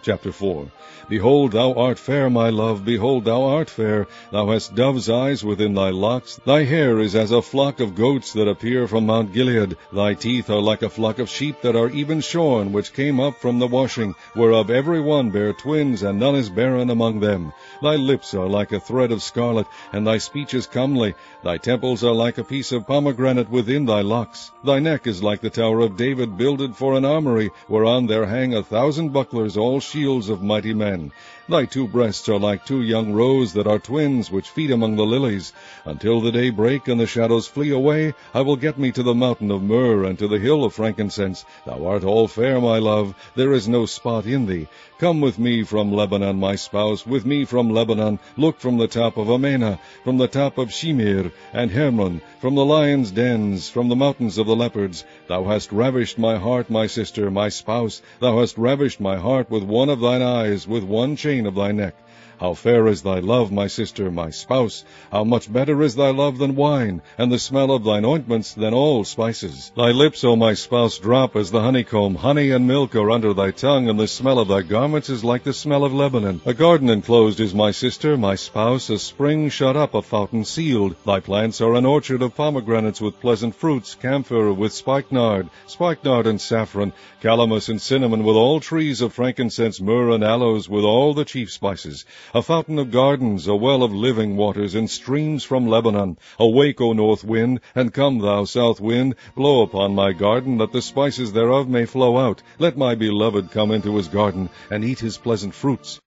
Chapter 4. Behold, thou art fair, my love, behold, thou art fair. Thou hast dove's eyes within thy locks. Thy hair is as a flock of goats that appear from Mount Gilead. Thy teeth are like a flock of sheep that are even shorn, which came up from the washing, whereof every one bare twins, and none is barren among them. Thy lips are like a thread of scarlet, and thy speech is comely. Thy temples are like a piece of pomegranate within thy locks. Thy neck is like the tower of David, builded for an armory, whereon there hang 1,000 bucklers, all shields of mighty men. Thy two breasts are like two young roes that are twins, which feed among the lilies. Until the day break and the shadows flee away, I will get me to the mountain of myrrh and to the hill of frankincense. Thou art all fair, my love, there is no spot in thee. Come with me from Lebanon, my spouse, with me from Lebanon. Look from the top of Amana, from the top of Shenir and Hermon, from the lions' dens, from the mountains of the leopards. Thou hast ravished my heart, my sister, my spouse. Thou hast ravished my heart with one of thine eyes, with one chain of thy neck. How fair is thy love, my sister, my spouse! How much better is thy love than wine, and the smell of thine ointments than all spices! Thy lips, O my spouse, drop as the honeycomb. Honey and milk are under thy tongue, and the smell of thy garments is like the smell of Lebanon. A garden enclosed is my sister, my spouse, a spring shut up, a fountain sealed. Thy plants are an orchard of pomegranates with pleasant fruits, camphire with spikenard and saffron, calamus and cinnamon, with all trees of frankincense, myrrh and aloes, with all the chief spices. A fountain of gardens, a well of living waters, and streams from Lebanon. Awake, O north wind, and come, thou south wind, blow upon my garden, that the spices thereof may flow out. Let my beloved come into his garden, and eat his pleasant fruits.